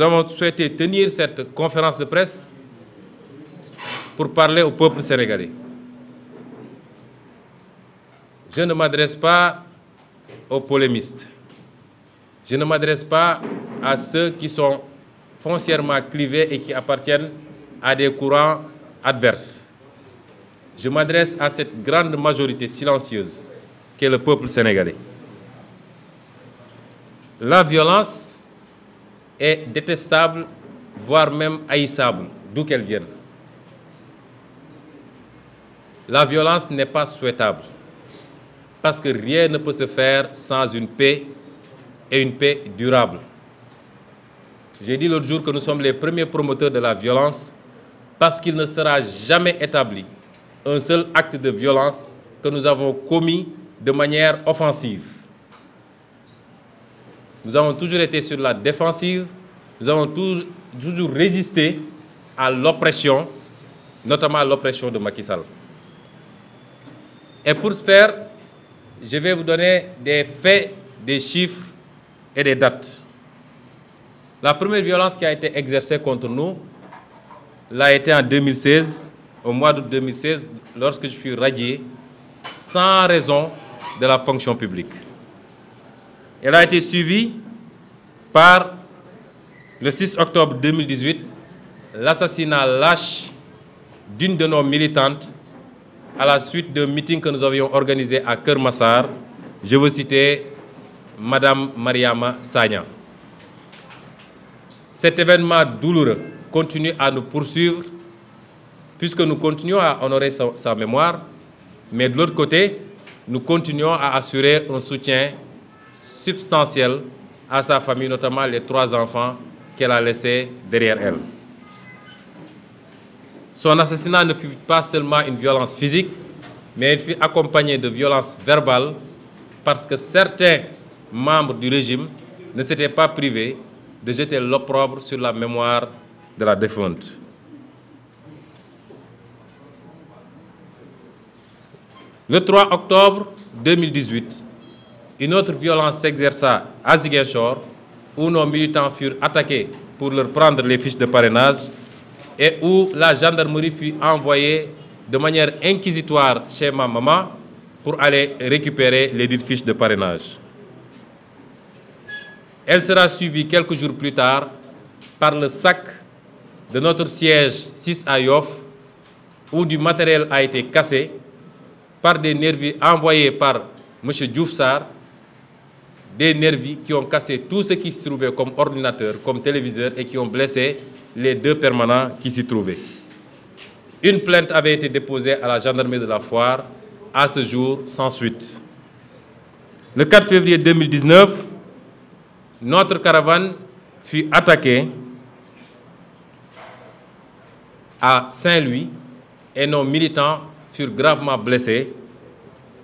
Nous avons souhaité tenir cette conférence de presse pour parler au peuple sénégalais. Je ne m'adresse pas aux polémistes. Je ne m'adresse pas à ceux qui sont foncièrement clivés et qui appartiennent à des courants adverses. Je m'adresse à cette grande majorité silencieuse qu'est le peuple sénégalais. La violence est détestable, voire même haïssable, d'où qu'elle vienne. La violence n'est pas souhaitable, parce que rien ne peut se faire sans une paix, et une paix durable. J'ai dit l'autre jour que nous sommes les premiers promoteurs de la violence, parce qu'il ne sera jamais établi un seul acte de violence que nous avons commis de manière offensive. Nous avons toujours été sur la défensive, nous avons toujours résisté à l'oppression, notamment à l'oppression de Macky Sall. Et pour ce faire, je vais vous donner des faits, des chiffres et des dates. La première violence qui a été exercée contre nous l'a été en 2016, au mois d'août 2016, lorsque je fus radié sans raison de la fonction publique. Elle a été suivie par, le 6 octobre 2018, l'assassinat lâche d'une de nos militantes à la suite d'un meeting que nous avions organisé à Keur Massar. Je veux citer Madame Mariama Sagnan. Cet événement douloureux continue à nous poursuivre puisque nous continuons à honorer sa mémoire, mais de l'autre côté, nous continuons à assurer un soutien substantiel à sa famille, notamment les 3 enfants qu'elle a laissés derrière elle. Son assassinat ne fut pas seulement une violence physique, mais il fut accompagné de violences verbales parce que certains membres du régime ne s'étaient pas privés de jeter l'opprobre sur la mémoire de la défunte. Le 3 octobre 2018, une autre violence s'exerça à Ziguinchor, où nos militants furent attaqués pour leur prendre les fiches de parrainage et où la gendarmerie fut envoyée de manière inquisitoire chez ma maman pour aller récupérer les dites fiches de parrainage. Elle sera suivie quelques jours plus tard par le sac de notre siège 6 à Yoff, où du matériel a été cassé par des nervis envoyés par M. Djoufsar, des nervis qui ont cassé tout ce qui se trouvait comme ordinateur, comme téléviseur et qui ont blessé les 2 permanents qui s'y trouvaient. Une plainte avait été déposée à la gendarmerie de la Foire, à ce jour sans suite. Le 4 février 2019, notre caravane fut attaquée à Saint-Louis et nos militants furent gravement blessés,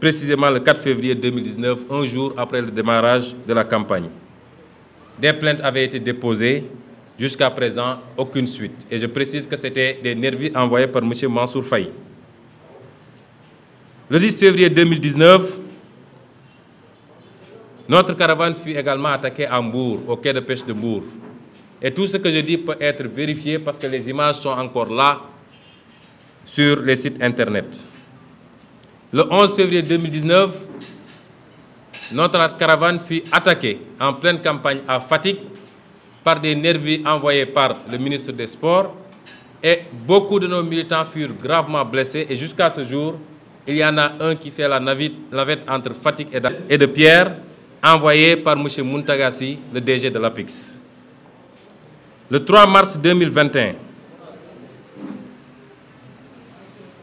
précisément le 4 février 2019, un jour après le démarrage de la campagne. Des plaintes avaient été déposées, jusqu'à présent, aucune suite. Et je précise que c'était des nervis envoyés par M. Mansour Faye. Le 10 février 2019, notre caravane fut également attaquée à Mbour, au quai de pêche de Mbour. Et tout ce que je dis peut être vérifié parce que les images sont encore là sur les sites internet. Le 11 février 2019, notre caravane fut attaquée en pleine campagne à Fatick par des nervis envoyés par le ministre des Sports et beaucoup de nos militants furent gravement blessés et jusqu'à ce jour, il y en a un qui fait la navette entre Fatick et de Pierre, envoyé par M. Mountagassi, le DG de l'APICS. Le 3 mars 2021,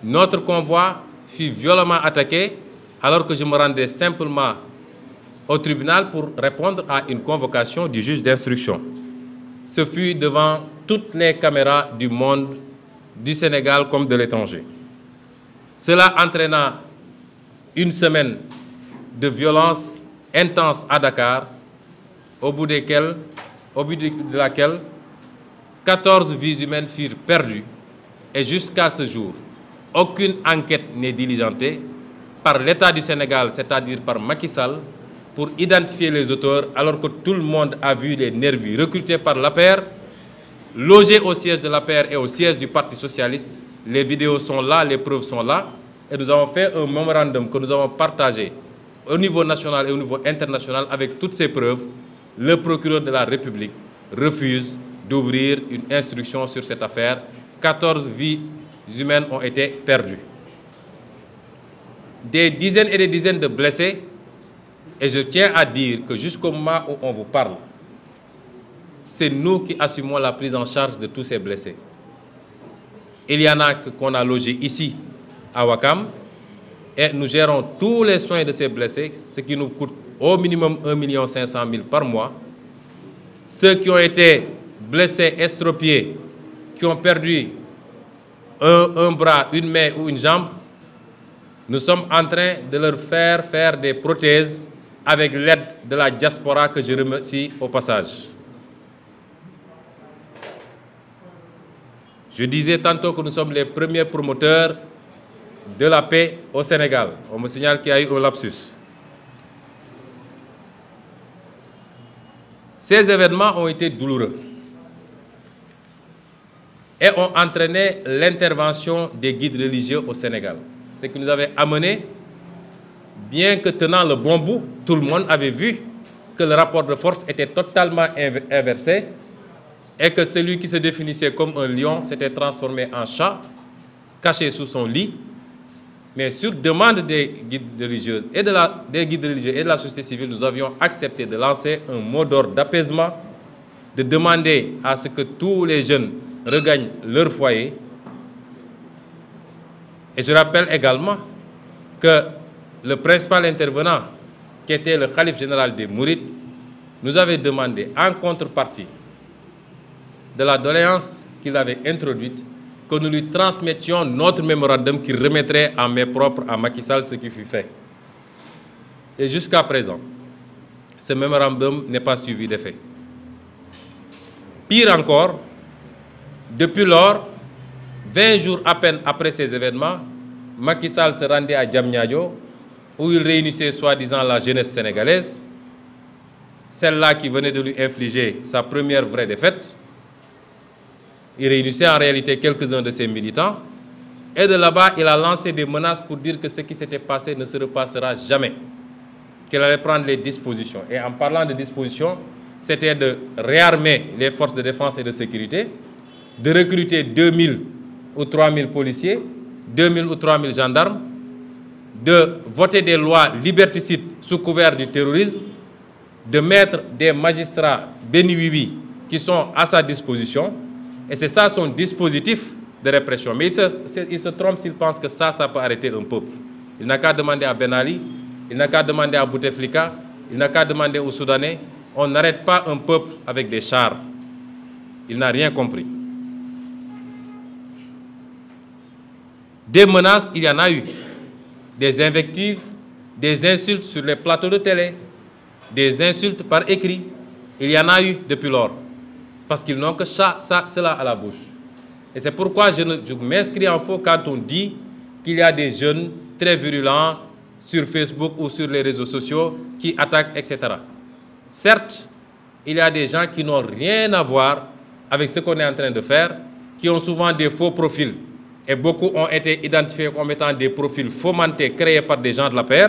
notre convoi fut violemment attaqué alors que je me rendais simplement au tribunal pour répondre à une convocation du juge d'instruction. Ce fut devant toutes les caméras du monde, du Sénégal comme de l'étranger. Cela entraîna une semaine de violence intense à Dakar, au bout de laquelle 14 vies humaines furent perdues et jusqu'à ce jour, aucune enquête n'est diligentée par l'État du Sénégal, c'est-à-dire par Macky Sall, pour identifier les auteurs alors que tout le monde a vu les nervis recrutés par l'APR logés au siège de l'APR et au siège du Parti Socialiste. Les vidéos sont là, les preuves sont là. Et nous avons fait un mémorandum que nous avons partagé au niveau national et au niveau international avec toutes ces preuves. Le procureur de la République refuse d'ouvrir une instruction sur cette affaire. 14 vies humaines ont été perdues. Des dizaines et des dizaines de blessés. Et je tiens à dire que jusqu'au moment où on vous parle, c'est nous qui assumons la prise en charge de tous ces blessés. Il y en a qu'on a logés ici, à Ouakam, et nous gérons tous les soins de ces blessés, ce qui nous coûte au minimum 1,5 million par mois. Ceux qui ont été blessés, estropiés, qui ont perdu un bras, une main ou une jambe, nous sommes en train de leur faire des prothèses avec l'aide de la diaspora que je remercie au passage. Je disais tantôt que nous sommes les premiers promoteurs de la paix au Sénégal. On me signale qu'il y a eu un lapsus. Ces événements ont été douloureux et ont entraîné l'intervention des guides religieux au Sénégal. Ce qui nous avait amené, bien que tenant le bon bout, tout le monde avait vu que le rapport de force était totalement inversé et que celui qui se définissait comme un lion s'était transformé en chat, caché sous son lit. Mais sur demande des guides religieux et de la société civile, nous avions accepté de lancer un mot d'ordre d'apaisement, de demander à ce que tous les jeunes regagnent leur foyer. Et je rappelle également que le principal intervenant, qui était le calife général des Mourides, nous avait demandé en contrepartie de la doléance qu'il avait introduite, que nous lui transmettions notre mémorandum qui remettrait en main propre à Macky Sall ce qui fut fait. Et jusqu'à présent, ce mémorandum n'est pas suivi d'effet. Pire encore, depuis lors, 20 jours à peine après ces événements, Macky Sall se rendait à Diamniadio, où il réunissait soi-disant la jeunesse sénégalaise, celle-là qui venait de lui infliger sa première vraie défaite. Il réunissait en réalité quelques-uns de ses militants. Et de là-bas, il a lancé des menaces pour dire que ce qui s'était passé ne se repassera jamais. Qu'il allait prendre les dispositions. Et en parlant de dispositions, c'était de réarmer les forces de défense et de sécurité, de recruter 2000 ou 3000 policiers, 2000 ou 3000 gendarmes, de voter des lois liberticides sous couvert du terrorisme, de mettre des magistrats Béni Wiwi qui sont à sa disposition. Et c'est ça son dispositif de répression. Mais il se trompe s'il pense que ça peut arrêter un peuple. Il n'a qu'à demander à Ben Ali, il n'a qu'à demander à Bouteflika, il n'a qu'à demander aux Soudanais. On n'arrête pas un peuple avec des chars. Il n'a rien compris. Des menaces, il y en a eu. Des invectives, des insultes sur les plateaux de télé, des insultes par écrit. Il y en a eu depuis lors. Parce qu'ils n'ont que cela à la bouche. Et c'est pourquoi je m'inscris en faux quand on dit qu'il y a des jeunes très virulents sur Facebook ou sur les réseaux sociaux qui attaquent, etc. Certes, il y a des gens qui n'ont rien à voir avec ce qu'on est en train de faire, qui ont souvent des faux profils. Et beaucoup ont été identifiés comme étant des profils fomentés, créés par des gens de la paix,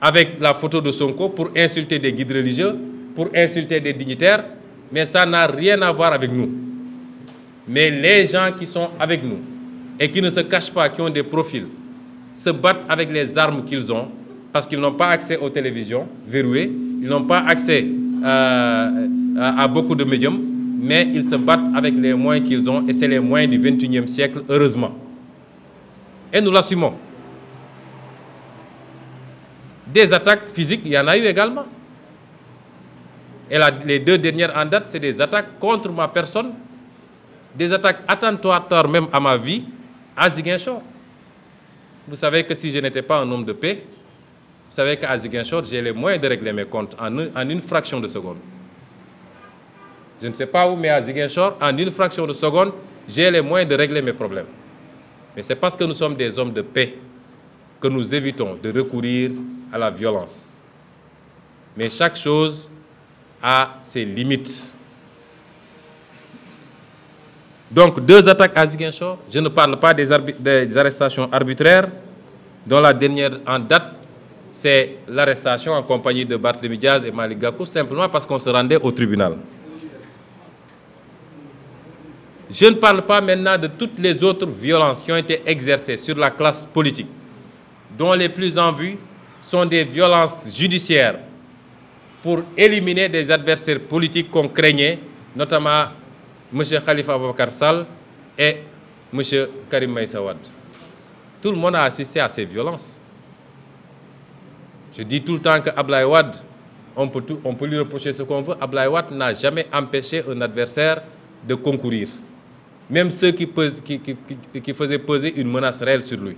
avec la photo de Sonko pour insulter des guides religieux, pour insulter des dignitaires. Mais ça n'a rien à voir avec nous. Mais les gens qui sont avec nous et qui ne se cachent pas, qui ont des profils, se battent avec les armes qu'ils ont parce qu'ils n'ont pas accès aux télévisions verrouillées, ils n'ont pas accès à beaucoup de médiums, mais ils se battent avec les moyens qu'ils ont et c'est les moyens du 21e siècle, heureusement. Et nous l'assumons. Des attaques physiques, il y en a eu également. Et les deux dernières en date, c'est des attaques contre ma personne, des attaques attentatoires même à ma vie, à Ziguinchor. Vous savez que si je n'étais pas un homme de paix, vous savez qu'à Ziguinchor, j'ai les moyens de régler mes comptes en une fraction de seconde. Je ne sais pas où, mais à Ziguinchor, en une fraction de seconde, j'ai les moyens de régler mes problèmes. Mais c'est parce que nous sommes des hommes de paix que nous évitons de recourir à la violence. Mais chaque chose à ses limites. Donc, 2 attaques à Ziguinchor. Je ne parle pas des arrestations arbitraires, dont la dernière en date, c'est l'arrestation en compagnie de Barthélemy Diaz et Malik Gakou, simplement parce qu'on se rendait au tribunal. Je ne parle pas maintenant de toutes les autres violences qui ont été exercées sur la classe politique, dont les plus en vue sont des violences judiciaires pour éliminer des adversaires politiques qu'on craignait, notamment M. Khalifa Abdoulaye Sall et M. Karim Wade. Tout le monde a assisté à ces violences. Je dis tout le temps que Abdoulaye Wade, on peut lui reprocher ce qu'on veut, Abdoulaye Wade n'a jamais empêché un adversaire de concourir, même ceux qui faisaient peser une menace réelle sur lui.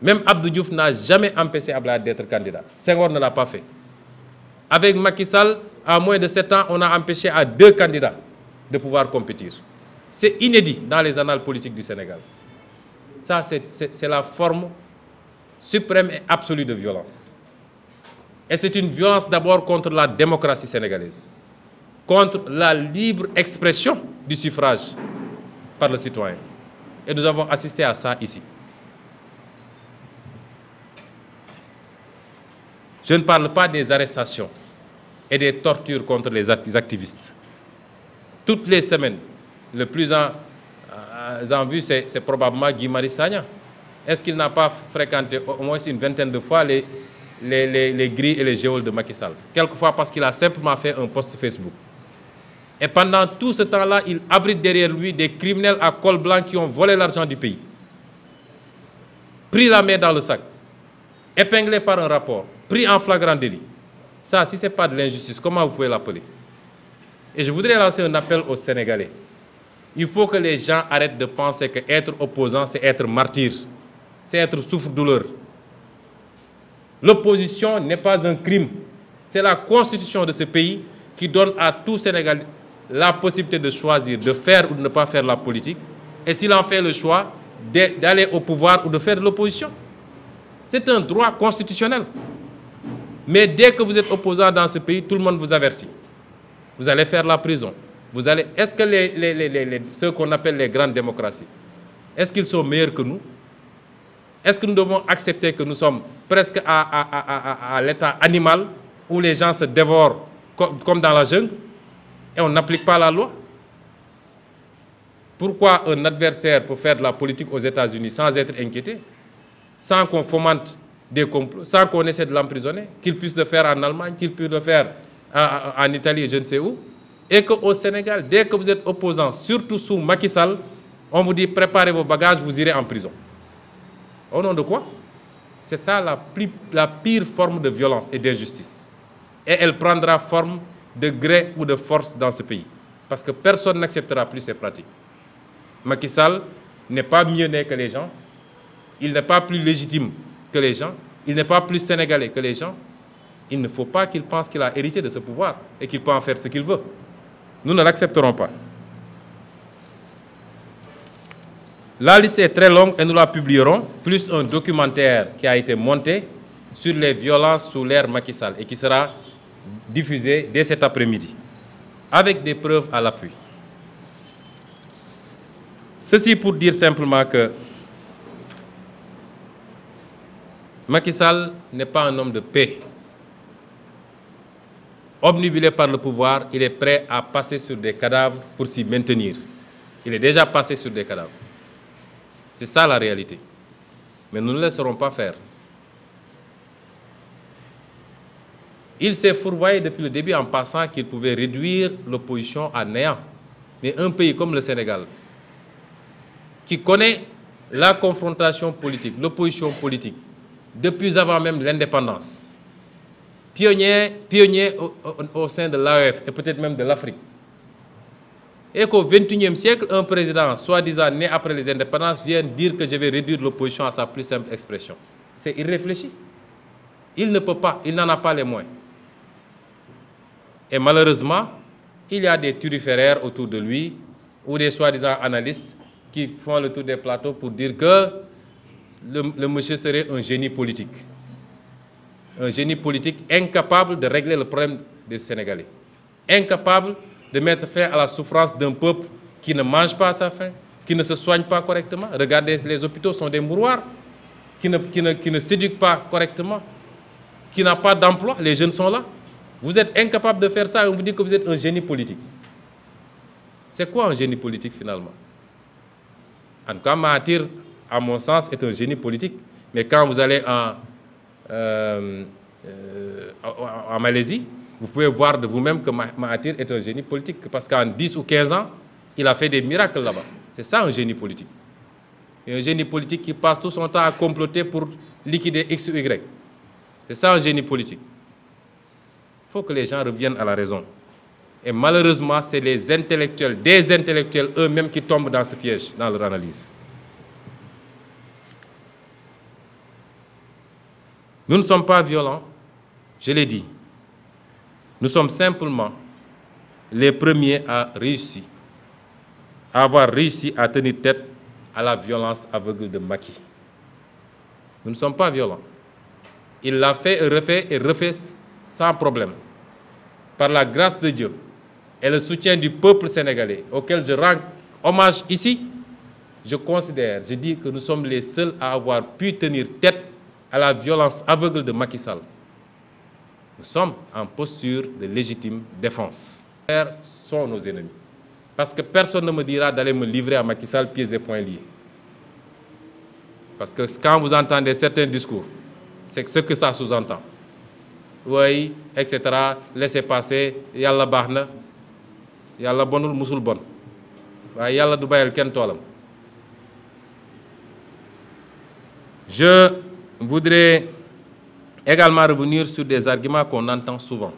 Même Abdou Diouf n'a jamais empêché Abdoulaye d'être candidat. Senghor ne l'a pas fait. Avec Macky Sall, en moins de 7 ans, on a empêché à 2 candidats de pouvoir compétir. C'est inédit dans les annales politiques du Sénégal. Ça, c'est la forme suprême et absolue de violence. Et c'est une violence d'abord contre la démocratie sénégalaise, contre la libre expression du suffrage par le citoyen. Et nous avons assisté à ça ici. Je ne parle pas des arrestations et des tortures contre les activistes. Toutes les semaines, le plus en vue, c'est probablement Guimarasania. Est-ce qu'il n'a pas fréquenté au moins une vingtaine de fois les grilles et les geôles de Macky Sall? Quelquefois parce qu'il a simplement fait un post Facebook. Et pendant tout ce temps-là, il abrite derrière lui des criminels à col blanc qui ont volé l'argent du pays, pris la main dans le sac, épinglé par un rapport, pris en flagrant délit. Ça, si ce n'est pas de l'injustice, comment vous pouvez l'appeler? Et je voudrais lancer un appel aux Sénégalais. Il faut que les gens arrêtent de penser qu'être opposant, c'est être martyr, c'est être souffre-douleur. L'opposition n'est pas un crime. C'est la constitution de ce pays qui donne à tout Sénégalais la possibilité de choisir, de faire ou de ne pas faire la politique, et s'il en fait le choix, d'aller au pouvoir ou de faire de l'opposition. C'est un droit constitutionnel. Mais dès que vous êtes opposant dans ce pays, tout le monde vous avertit. Vous allez faire la prison. Vous allez... Est-ce que ceux qu'on appelle les grandes démocraties, est-ce qu'ils sont meilleurs que nous? Est-ce que nous devons accepter que nous sommes presque à l'état animal où les gens se dévorent comme dans la jungle et on n'applique pas la loi? Pourquoi un adversaire peut faire de la politique aux États-Unis sans être inquiété, sans qu'on fomente des complots, sans qu'on essaie de l'emprisonner, qu'il puisse le faire en Allemagne, qu'il puisse le faire en Italie, je ne sais où, et qu'au Sénégal, dès que vous êtes opposant, surtout sous Macky Sall, on vous dit préparez vos bagages, vous irez en prison. Au nom de quoi? C'est ça la pire forme de violence et d'injustice. Et elle prendra forme de gré ou de force dans ce pays, parce que personne n'acceptera plus ces pratiques. Macky Sall n'est pas mieux né que les gens, il n'est pas plus légitime que les gens, il n'est pas plus sénégalais que les gens. Il ne faut pas qu'il pense qu'il a hérité de ce pouvoir et qu'il peut en faire ce qu'il veut. Nous ne l'accepterons pas. La liste est très longue et nous la publierons, plus un documentaire qui a été monté sur les violences sous l'ère Macky Sall et qui sera diffusé dès cet après-midi, avec des preuves à l'appui. Ceci pour dire simplement que Macky Sall n'est pas un homme de paix. Obnubilé par le pouvoir, il est prêt à passer sur des cadavres pour s'y maintenir. Il est déjà passé sur des cadavres. C'est ça la réalité. Mais nous ne le laisserons pas faire. Il s'est fourvoyé depuis le début en pensant qu'il pouvait réduire l'opposition à néant. Mais un pays comme le Sénégal, qui connaît la confrontation politique, l'opposition politique, depuis avant même l'indépendance, pionnier au sein de l'AEF et peut-être même de l'Afrique. Et qu'au XXIe siècle, un président, soi-disant né après les indépendances, vienne dire que je vais réduire l'opposition à sa plus simple expression. C'est irréfléchi. Il ne peut pas, il n'en a pas les moyens. Et malheureusement, il y a des turiféraires autour de lui ou des soi-disant analystes qui font le tour des plateaux pour dire que le monsieur serait un génie politique. Un génie politique incapable de régler le problème des Sénégalais, incapable de mettre fin à la souffrance d'un peuple qui ne mange pas à sa faim, qui ne se soigne pas correctement. Regardez, les hôpitaux sont des mouroirs, qui ne s'éduquent pas correctement, qui n'ont pas d'emploi. Les jeunes sont là. Vous êtes incapable de faire ça et on vous dit que vous êtes un génie politique. C'est quoi un génie politique finalement? En tout cas, Mahathir, à mon sens, est un génie politique. Mais quand vous allez en Malaisie, vous pouvez voir de vous-même que Mahathir est un génie politique. Parce qu'en 10 ou 15 ans, il a fait des miracles là-bas. C'est ça un génie politique. Et un génie politique qui passe tout son temps à comploter pour liquider X ou Y. C'est ça un génie politique. Il faut que les gens reviennent à la raison. Et malheureusement, c'est les intellectuels, des intellectuels eux-mêmes qui tombent dans ce piège, dans leur analyse. Nous ne sommes pas violents, je l'ai dit. Nous sommes simplement les premiers à avoir réussi à tenir tête à la violence aveugle de Macky. Nous ne sommes pas violents. Il l'a fait et refait sans problème. Par la grâce de Dieu et le soutien du peuple sénégalais, auquel je rends hommage ici, je considère, je dis que nous sommes les seuls à avoir pu tenir tête à la violence aveugle de Macky Sall. Nous sommes en posture de légitime défense. Sont nos ennemis. Parce que personne ne me dira d'aller me livrer à Macky Sall pieds et poings liés. Parce que quand vous entendez certains discours, c'est ce que ça sous-entend. Oui, etc. Laissez passer. Yalla bahna. Yalla bonul musul bon. Yalla dubayel ken tolam. Je voudrais également revenir sur des arguments qu'on entend souvent.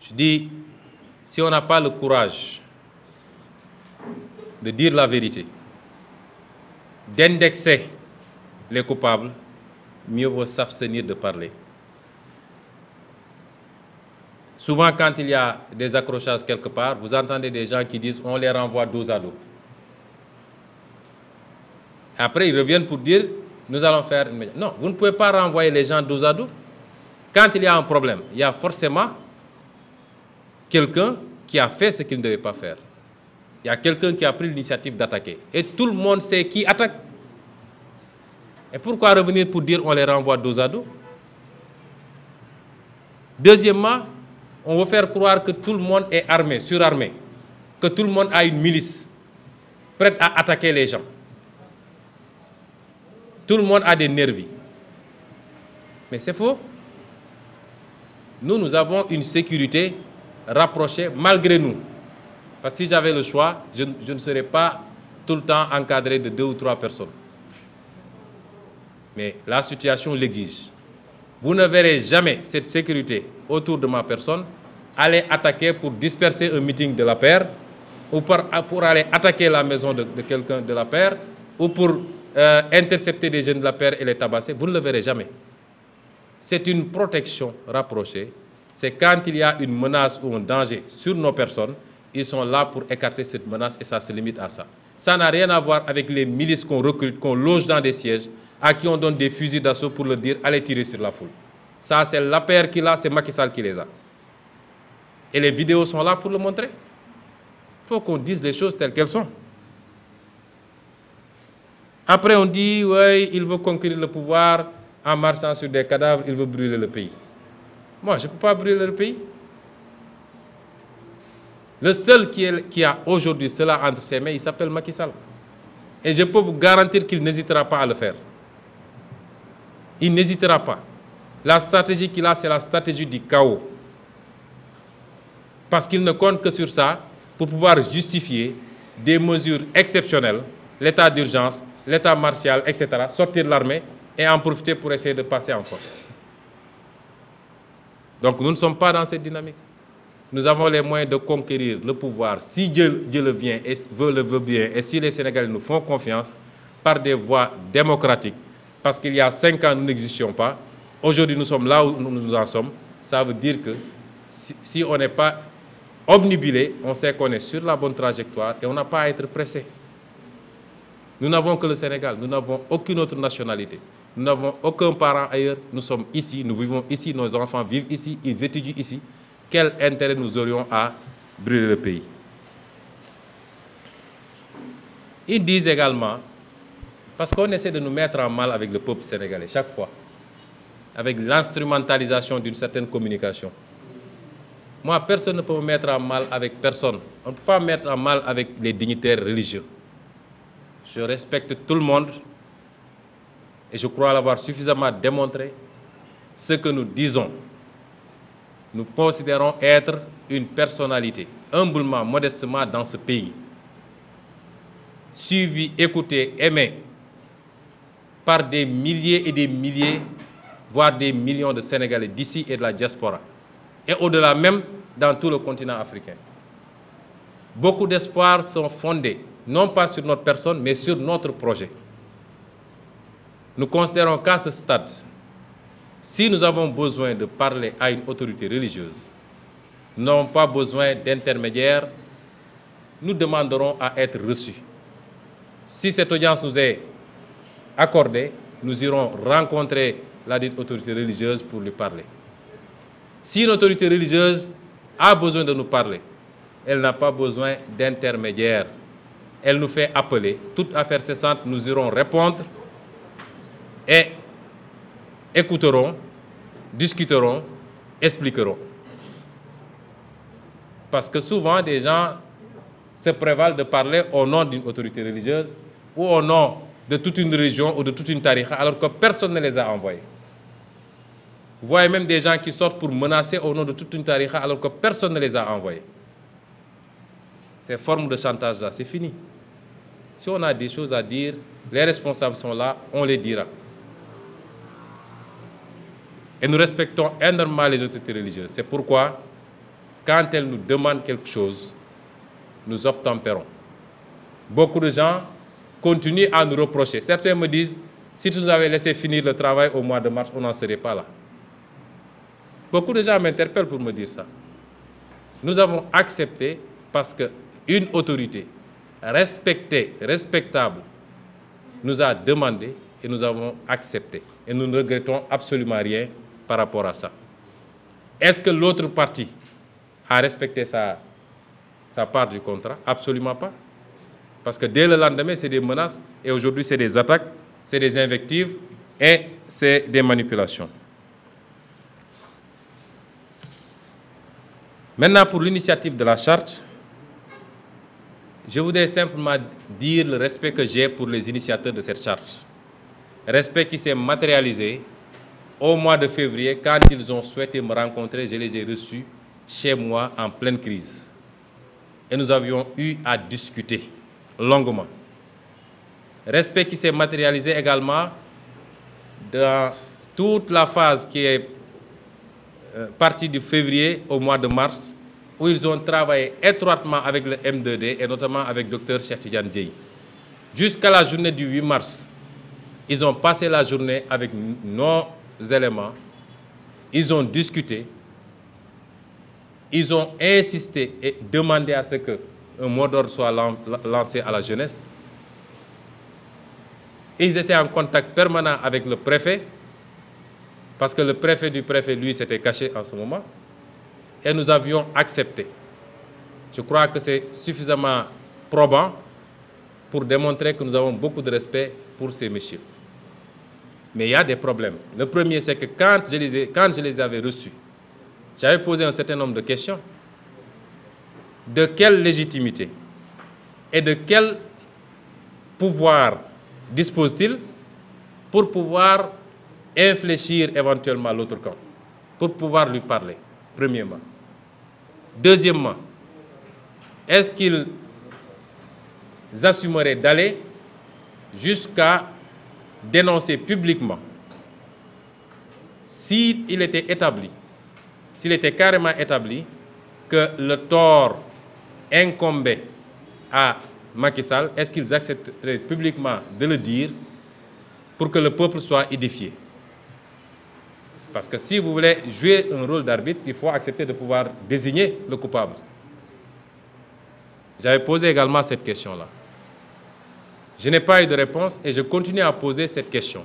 Je dis, si on n'a pas le courage de dire la vérité, d'indexer les coupables, mieux vaut s'abstenir de parler. Souvent, quand il y a des accrochages quelque part, vous entendez des gens qui disent on les renvoie dos à dos. Après, ils reviennent pour dire nous allons faire une médiation. Non, vous ne pouvez pas renvoyer les gens dos à dos. Quand il y a un problème, il y a forcément quelqu'un qui a fait ce qu'il ne devait pas faire. Il y a quelqu'un qui a pris l'initiative d'attaquer. Et tout le monde sait qui attaque. Et pourquoi revenir pour dire on les renvoie dos à dos? Deuxièmement, on veut faire croire que tout le monde est armé, surarmé, que tout le monde a une milice prête à attaquer les gens. Tout le monde a des nervis. Mais c'est faux. Nous, nous avons une sécurité rapprochée malgré nous. Parce que si j'avais le choix, je ne serais pas tout le temps encadré de 2 ou 3 personnes. Mais la situation l'exige. Vous ne verrez jamais cette sécurité autour de ma personne aller attaquer pour disperser un meeting de la paire ou pour aller attaquer la maison de quelqu'un de la paire ou pour intercepter des jeunes de la paire et les tabasser. Vous ne le verrez jamais. C'est une protection rapprochée. C'est quand il y a une menace ou un danger sur nos personnes, ils sont là pour écarter cette menace et ça se limite à ça. Ça n'a rien à voir avec les milices qu'on recrute, qu'on loge dans des sièges, à qui on donne des fusils d'assaut pour leur dire « allez tirer sur la foule ». Ça, c'est la paire qui l'a, c'est Macky Sall qui les a. Et les vidéos sont là pour le montrer. Il faut qu'on dise les choses telles qu'elles sont. Après, on dit « oui, il veut conquérir le pouvoir en marchant sur des cadavres, il veut brûler le pays ». Moi, je ne peux pas brûler le pays. Le seul qui a aujourd'hui cela entre ses mains, il s'appelle Macky Sall. Et je peux vous garantir qu'il n'hésitera pas à le faire. Il n'hésitera pas. La stratégie qu'il a, c'est la stratégie du chaos. Parce qu'il ne compte que sur ça pour pouvoir justifier des mesures exceptionnelles, l'état d'urgence, l'état martial, etc., sortir de l'armée et en profiter pour essayer de passer en force. Donc nous ne sommes pas dans cette dynamique. Nous avons les moyens de conquérir le pouvoir si Dieu le veut bien et si les Sénégalais nous font confiance par des voies démocratiques. Parce qu'il y a 5 ans, nous n'existions pas. Aujourd'hui, nous sommes là où nous en sommes. Ça veut dire que si on n'est pas obnubilé, on sait qu'on est sur la bonne trajectoire et on n'a pas à être pressé. Nous n'avons que le Sénégal, nous n'avons aucune autre nationalité. Nous n'avons aucun parent ailleurs. Nous sommes ici, nous vivons ici, nos enfants vivent ici, ils étudient ici. Quel intérêt nous aurions à brûler le pays? Ils disent également, parce qu'on essaie de nous mettre en mal avec le peuple sénégalais, chaque fois, avec l'instrumentalisation d'une certaine communication. Moi, personne ne peut me mettre en mal avec personne. On ne peut pas me mettre en mal avec les dignitaires religieux. Je respecte tout le monde et je crois l'avoir suffisamment démontré. Ce que nous disons, nous considérons être une personnalité, humblement, modestement dans ce pays, suivi, écouté, aimé par des milliers et des milliers, voire des millions de Sénégalais d'ici et de la diaspora, et au-delà même dans tout le continent africain. Beaucoup d'espoirs sont fondés, non pas sur notre personne, mais sur notre projet. Nous considérons qu'à ce stade, si nous avons besoin de parler à une autorité religieuse, nous n'avons pas besoin d'intermédiaires, nous demanderons à être reçus. Si cette audience nous est accordée, nous irons rencontrer la dite autorité religieuse pour lui parler. Si une autorité religieuse a besoin de nous parler, elle n'a pas besoin d'intermédiaires. Elle nous fait appeler. Toute affaire cessante, nous irons répondre et écouterons, discuterons, expliquerons. Parce que souvent, des gens se prévalent de parler au nom d'une autorité religieuse ou au nom de toute une religion ou de toute une tariqa, alors que personne ne les a envoyés. Vous voyez même des gens qui sortent pour menacer au nom de toute une tariqa, alors que personne ne les a envoyés. Ces formes de chantage-là, c'est fini. Si on a des choses à dire, les responsables sont là, on les dira. Et nous respectons énormément les autorités religieuses. C'est pourquoi, quand elles nous demandent quelque chose, nous obtempérons. Beaucoup de gens continuent à nous reprocher. Certains me disent, si tu nous avais laissé finir le travail au mois de mars, on n'en serait pas là. Beaucoup de gens m'interpellent pour me dire ça. Nous avons accepté parce qu'une autorité respectée, respectable, nous a demandé et nous avons accepté. Et nous ne regrettons absolument rien par rapport à ça. Est-ce que l'autre partie a respecté sa part du contrat? Absolument pas. Parce que dès le lendemain, c'est des menaces et aujourd'hui, c'est des attaques, c'est des invectives et c'est des manipulations. Maintenant, pour l'initiative de la charte, je voudrais simplement dire le respect que j'ai pour les initiateurs de cette charte. Respect qui s'est matérialisé au mois de février, quand ils ont souhaité me rencontrer, je les ai reçus chez moi en pleine crise. Et nous avions eu à discuter longuement. Respect qui s'est matérialisé également dans toute la phase qui est partie du février au mois de mars, où ils ont travaillé étroitement avec le M2D et notamment avec le docteur Chetidjandye. Jusqu'à la journée du 8 mars, ils ont passé la journée avec nos éléments, ils ont discuté, ils ont insisté et demandé à ce qu'un mot d'ordre soit lancé à la jeunesse. Et ils étaient en contact permanent avec le préfet, parce que le préfet du préfet, lui, s'était caché en ce moment, et nous avions accepté. Je crois que c'est suffisamment probant pour démontrer que nous avons beaucoup de respect pour ces messieurs. Mais il y a des problèmes. Le premier, c'est que quand je les avais reçus, j'avais posé un certain nombre de questions. De quelle légitimité et de quel pouvoir dispose-t-il pour pouvoir infléchir éventuellement l'autre camp, pour pouvoir lui parler, premièrement. Deuxièmement, est-ce qu'ils assumeraient d'aller jusqu'à dénoncer publiquement, s'il était carrément établi que le tort incombait à Macky Sall, est-ce qu'ils accepteraient publiquement de le dire pour que le peuple soit édifié? Parce que si vous voulez jouer un rôle d'arbitre, il faut accepter de pouvoir désigner le coupable. J'avais posé également cette question-là. Je n'ai pas eu de réponse et je continue à poser cette question.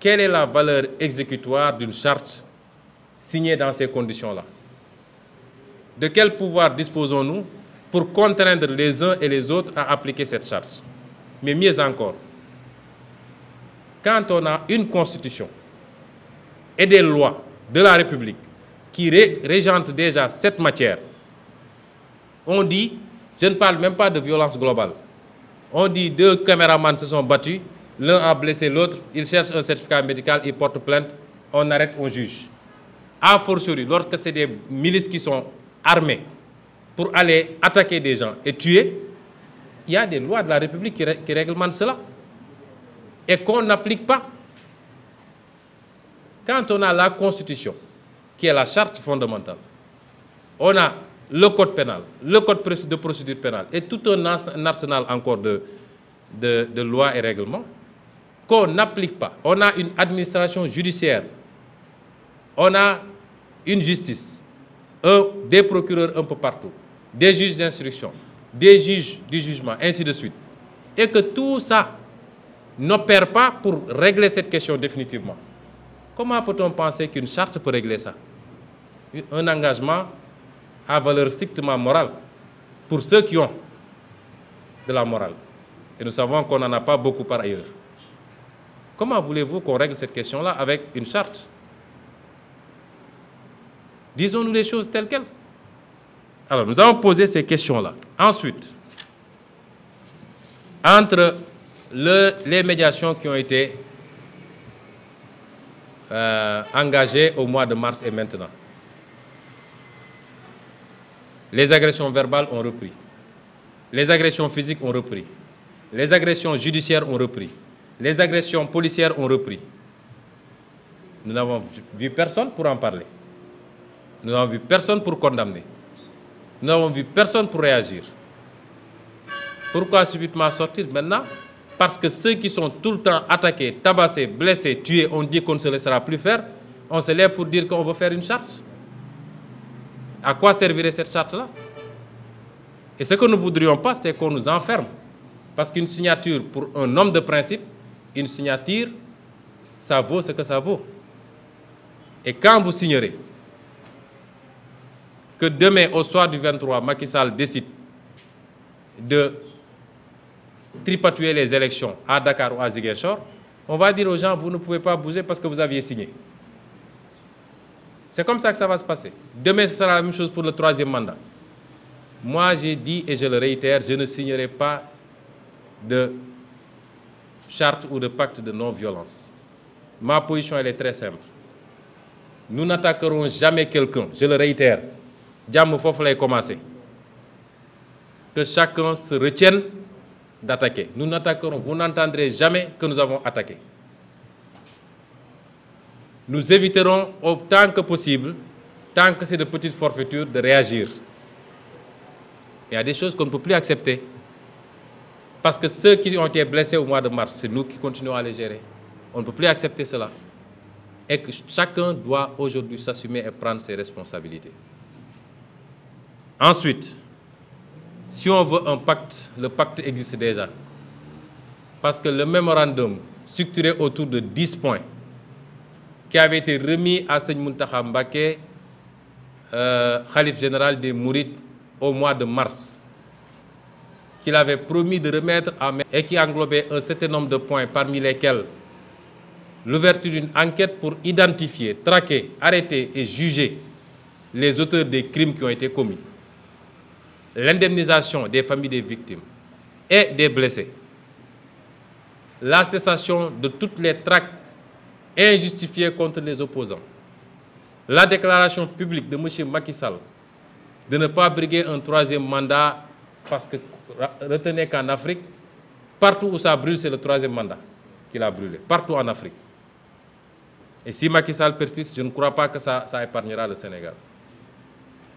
Quelle est la valeur exécutoire d'une charte signée dans ces conditions-là? De quel pouvoir disposons-nous pour contraindre les uns et les autres à appliquer cette charte. Mais mieux encore, quand on a une constitution et des lois de la République qui régentent déjà cette matière, on dit, je ne parle même pas de violence globale, on dit deux caméramans se sont battus, l'un a blessé l'autre, il cherche un certificat médical, il porte plainte, on arrête, on juge. A fortiori, lorsque c'est des milices qui sont armées pour aller attaquer des gens et tuer, il y a des lois de la République qui réglementent cela et qu'on n'applique pas. Quand on a la Constitution, qui est la charte fondamentale, on a le code pénal, le code de procédure pénale et tout un arsenal encore de lois et règlements qu'on n'applique pas. On a une administration judiciaire, on a une justice, des procureurs un peu partout, des juges d'instruction, des juges du jugement, ainsi de suite. Et que tout ça n'opère pas pour régler cette question définitivement. Comment peut-on penser qu'une charte peut régler ça? Un engagement à valeur strictement morale pour ceux qui ont de la morale. Et nous savons qu'on n'en a pas beaucoup par ailleurs. Comment voulez-vous qu'on règle cette question-là avec une charte? Disons-nous les choses telles quelles. Alors, nous avons posé ces questions-là. Ensuite, entre les médiations qui ont été engagés au mois de mars et maintenant. Les agressions verbales ont repris. Les agressions physiques ont repris. Les agressions judiciaires ont repris. Les agressions policières ont repris. Nous n'avons vu personne pour en parler. Nous n'avons vu personne pour condamner. Nous n'avons vu personne pour réagir. Pourquoi subitement sortir maintenant ? Parce que ceux qui sont tout le temps attaqués, tabassés, blessés, tués, on dit qu'on ne se laissera plus faire, on se lève pour dire qu'on veut faire une charte. À quoi servirait cette charte-là? Et ce que nous ne voudrions pas, c'est qu'on nous enferme. Parce qu'une signature pour un homme de principe, une signature, ça vaut ce que ça vaut. Et quand vous signerez que demain, au soir du 23, Macky Sall décide de tripatuer les élections à Dakar ou à Ziguinchor, on va dire aux gens, vous ne pouvez pas bouger parce que vous aviez signé. C'est comme ça que ça va se passer. Demain, ce sera la même chose pour le 3e mandat. Moi, j'ai dit et je le réitère, je ne signerai pas de charte ou de pacte de non-violence. Ma position, elle est très simple. Nous n'attaquerons jamais quelqu'un, je le réitère. Diam fof lay commencer. Que chacun se retienne d'attaquer. Nous n'attaquerons, vous n'entendrez jamais que nous avons attaqué. Nous éviterons autant que possible, tant que c'est de petites forfaitures, de réagir. Il y a des choses qu'on ne peut plus accepter. Parce que ceux qui ont été blessés au mois de mars, c'est nous qui continuons à les gérer. On ne peut plus accepter cela. Et que chacun doit aujourd'hui s'assumer et prendre ses responsabilités. Ensuite, si on veut un pacte, le pacte existe déjà. Parce que le mémorandum structuré autour de 10 points qui avait été remis à Serigne Moustapha Mbacké, Khalife général des Mourides, au mois de mars, qu'il avait promis de remettre à main et qui englobait un certain nombre de points, parmi lesquels l'ouverture d'une enquête pour identifier, traquer, arrêter et juger les auteurs des crimes qui ont été commis, l'indemnisation des familles des victimes et des blessés, la cessation de toutes les tracts injustifiées contre les opposants, la déclaration publique de M. Macky Sall de ne pas briguer un 3e mandat parce que, retenez qu'en Afrique, partout où ça brûle, c'est le 3e mandat qu'il a brûlé, partout en Afrique. Et si Macky Sall persiste, je ne crois pas que ça épargnera le Sénégal.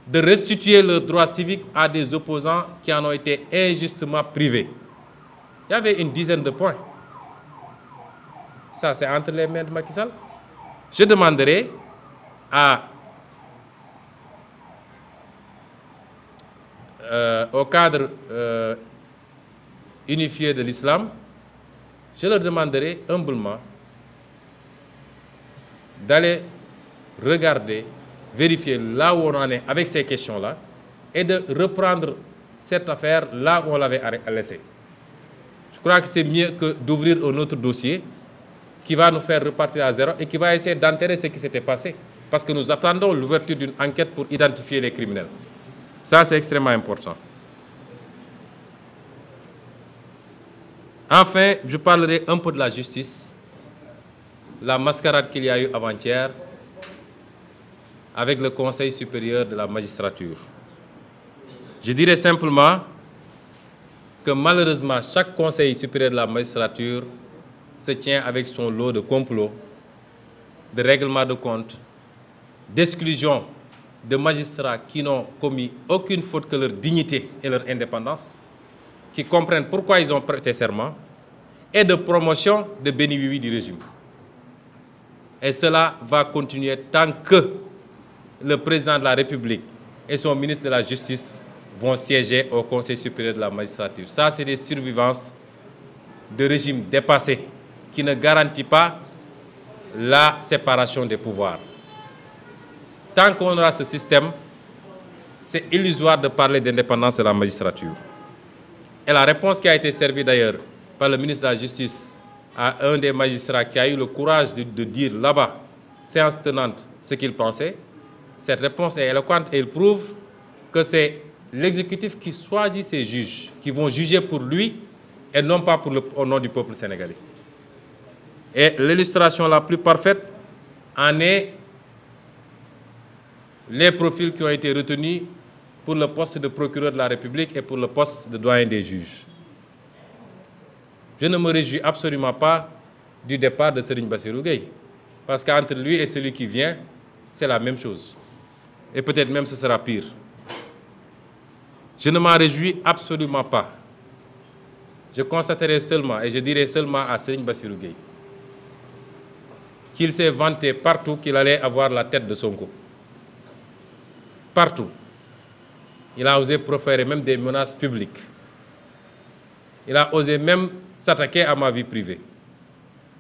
De restituer le droit civique à des opposants qui en ont été injustement privés. Il y avait une dizaine de points. Ça, c'est entre les mains de Macky Sall. Je demanderai au cadre unifié de l'islam, je leur demanderai humblement d'aller regarder, vérifier là où on en est avec ces questions-là et de reprendre cette affaire là où on l'avait laissée. Je crois que c'est mieux que d'ouvrir un autre dossier qui va nous faire repartir à zéro et qui va essayer d'enterrer ce qui s'était passé. Parce que nous attendons l'ouverture d'une enquête pour identifier les criminels. Ça, c'est extrêmement important. Enfin, je parlerai un peu de la justice, la mascarade qu'il y a eu avant-hier avec le Conseil supérieur de la magistrature. Je dirais simplement que malheureusement, chaque Conseil supérieur de la magistrature se tient avec son lot de complots, de règlements de comptes, d'exclusion de magistrats qui n'ont commis aucune faute que leur dignité et leur indépendance, qui comprennent pourquoi ils ont prêté serment, et de promotion de béni-oui du régime. Et cela va continuer tant que le président de la République et son ministre de la Justice vont siéger au Conseil supérieur de la magistrature. Ça, c'est des survivances de régimes dépassés qui ne garantit pas la séparation des pouvoirs. Tant qu'on aura ce système, c'est illusoire de parler d'indépendance de la magistrature. Et la réponse qui a été servie d'ailleurs par le ministre de la Justice à un des magistrats qui a eu le courage de dire là-bas, séance tenante, ce qu'il pensait, cette réponse est éloquente et elle prouve que c'est l'exécutif qui choisit ses juges, qui vont juger pour lui et non pas pour au nom du peuple sénégalais. Et l'illustration la plus parfaite en est les profils qui ont été retenus pour le poste de procureur de la République et pour le poste de doyen des juges. Je ne me réjouis absolument pas du départ de Serigne Bassirou Gueye, parce qu'entre lui et celui qui vient, c'est la même chose. Et peut-être même ce sera pire. Je ne m'en réjouis absolument pas. Je constaterai seulement, et je dirai seulement à Serigne Bassirou Gueye, qu'il s'est vanté partout qu'il allait avoir la tête de Sonko. Partout. Il a osé proférer même des menaces publiques. Il a osé même s'attaquer à ma vie privée.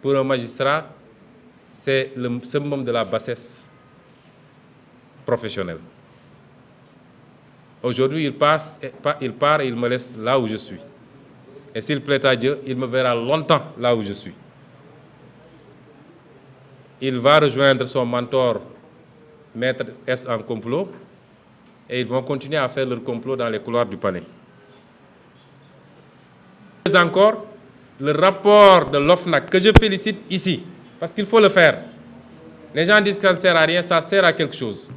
Pour un magistrat, c'est le summum de la bassesse professionnelle. Aujourd'hui, il part et il me laisse là où je suis. Et s'il plaît à Dieu, il me verra longtemps là où je suis. Il va rejoindre son mentor, Maître S en complot, et ils vont continuer à faire leur complot dans les couloirs du palais. Mais encore, le rapport de l'OFNAC, que je félicite ici, parce qu'il faut le faire. Les gens disent que ça ne sert à rien, ça sert à quelque chose.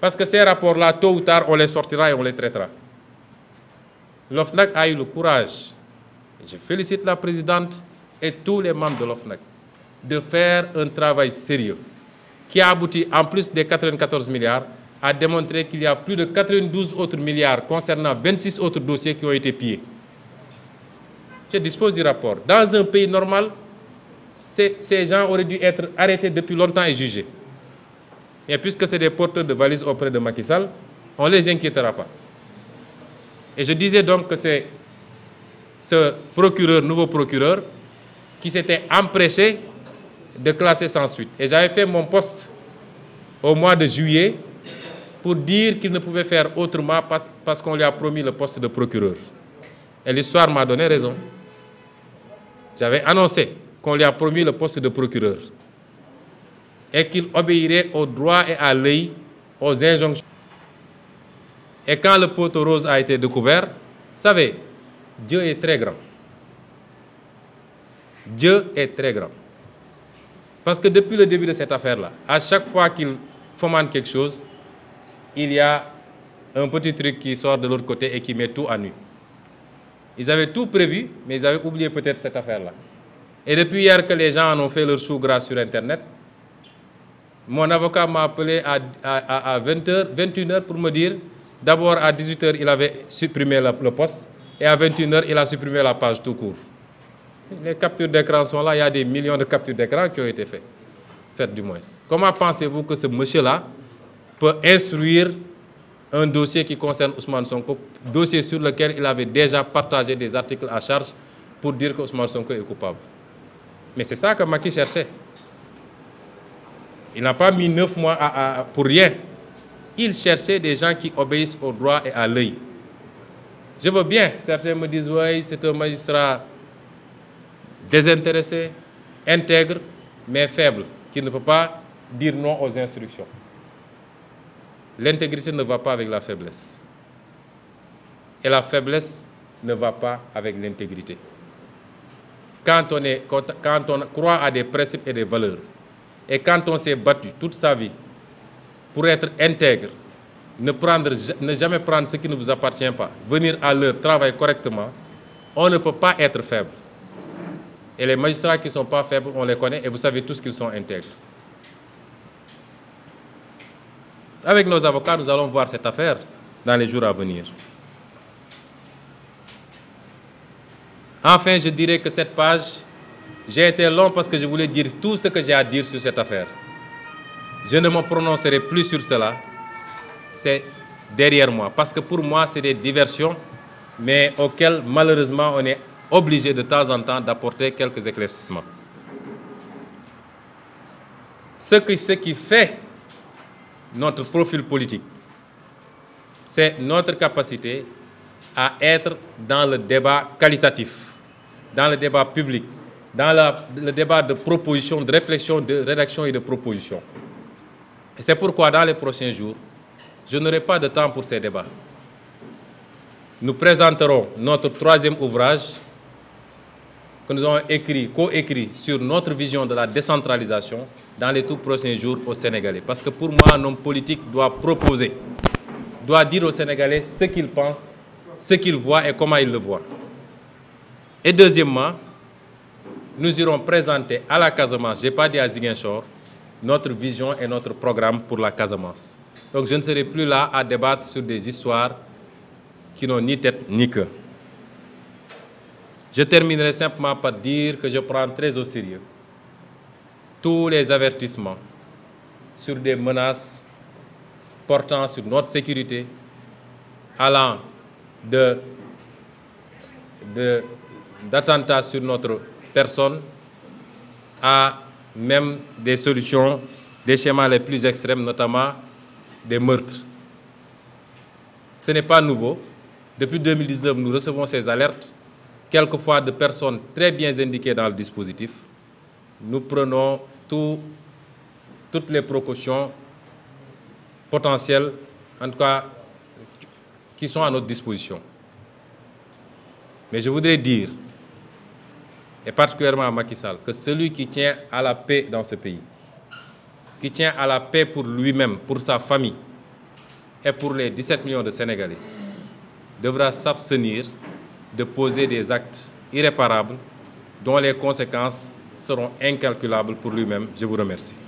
Parce que ces rapports-là, tôt ou tard, on les sortira et on les traitera. L'OFNAC a eu le courage, je félicite la présidente et tous les membres de l'OFNAC, de faire un travail sérieux qui a abouti, en plus des 94 milliards, à démontrer qu'il y a plus de 92 autres milliards concernant 26 autres dossiers qui ont été pillés. Je dispose du rapport. Dans un pays normal, ces gens auraient dû être arrêtés depuis longtemps et jugés. Et puisque c'est des porteurs de valises auprès de Macky Sall, on ne les inquiétera pas. Et je disais donc que c'est ce procureur, nouveau procureur, qui s'était empêché de classer sans suite. Et j'avais fait mon poste au mois de juillet pour dire qu'il ne pouvait faire autrement parce qu'on lui a promis le poste de procureur. Et l'histoire m'a donné raison. J'avais annoncé qu'on lui a promis le poste de procureur et qu'il obéirait au droit et à l'œil, aux injonctions. Et quand le poteau rose a été découvert, vous savez, Dieu est très grand. Dieu est très grand. Parce que depuis le début de cette affaire-là, à chaque fois qu'il fomente quelque chose, il y a un petit truc qui sort de l'autre côté et qui met tout à nu. Ils avaient tout prévu, mais ils avaient oublié peut-être cette affaire-là. Et depuis hier que les gens en ont fait leur chou gras sur Internet, mon avocat m'a appelé à 20h, 21h pour me dire, d'abord à 18h, il avait supprimé le poste, et à 21h, il a supprimé la page tout court. Les captures d'écran sont là, il y a des millions de captures d'écran qui ont été faites du moins. Comment pensez-vous que ce monsieur-là peut instruire un dossier qui concerne Ousmane Sonko, dossier sur lequel il avait déjà partagé des articles à charge pour dire que Ousmane Sonko est coupable? Mais c'est ça que Macky cherchait. Il n'a pas mis 9 mois pour rien. Il cherchait des gens qui obéissent au droit et à l'œil. Je veux bien, certains me disent, oui, c'est un magistrat désintéressé, intègre, mais faible, qui ne peut pas dire non aux instructions. L'intégrité ne va pas avec la faiblesse. Et la faiblesse ne va pas avec l'intégrité. Quand on croit à des principes et des valeurs, et quand on s'est battu toute sa vie pour être intègre, ne jamais prendre ce qui ne vous appartient pas, venir à l'heure, travailler correctement, on ne peut pas être faible. Et les magistrats qui ne sont pas faibles, on les connaît et vous savez tous qu'ils sont intègres. Avec nos avocats, nous allons voir cette affaire dans les jours à venir. Enfin, je dirais que cette page, j'ai été long parce que je voulais dire tout ce que j'ai à dire sur cette affaire. Je ne me prononcerai plus sur cela. C'est derrière moi. Parce que pour moi, c'est des diversions, mais auxquelles, malheureusement, on est obligé de temps en temps d'apporter quelques éclaircissements. Ce qui fait notre profil politique, c'est notre capacité à être dans le débat qualitatif, dans le débat public, dans le débat de proposition, de réflexion, de rédaction et de proposition. Et c'est pourquoi dans les prochains jours, je n'aurai pas de temps pour ces débats. Nous présenterons notre troisième ouvrage que nous avons écrit, co-écrit sur notre vision de la décentralisation dans les tout prochains jours aux Sénégalais. Parce que pour moi, un homme politique doit proposer, doit dire aux Sénégalais ce qu'il pense, ce qu'il voit et comment il le voit. Et deuxièmement, nous irons présenter à la Casamance, je n'ai pas dit à Ziguinchor, notre vision et notre programme pour la Casamance. Donc je ne serai plus là à débattre sur des histoires qui n'ont ni tête ni queue. Je terminerai simplement par dire que je prends très au sérieux tous les avertissements sur des menaces portant sur notre sécurité, allant d'attentats sur notre personne à même des solutions, des schémas les plus extrêmes, notamment des meurtres. Ce n'est pas nouveau. Depuis 2019, nous recevons ces alertes, quelquefois de personnes très bien indiquées dans le dispositif. Nous prenons toutes les précautions potentielles, en tout cas, qui sont à notre disposition. Mais je voudrais dire, et particulièrement à Macky Sall, que celui qui tient à la paix dans ce pays, qui tient à la paix pour lui-même, pour sa famille et pour les 17 millions de Sénégalais, devra s'abstenir de poser des actes irréparables dont les conséquences seront incalculables pour lui-même. Je vous remercie.